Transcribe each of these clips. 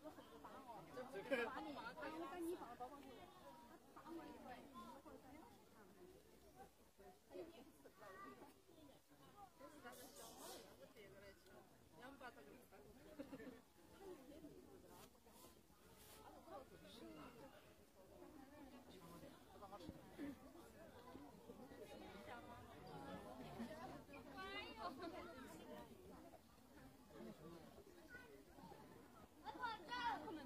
就很打我，就打你，然后在你房包住我，他打我一顿，或者三两下，他也挺损的，就是他们小猫也不逮着来吃，两把他就打过去，他们也挺损的，他都不好吃，不好吃。 哦吼！那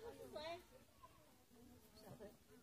个是谁？小黑。对。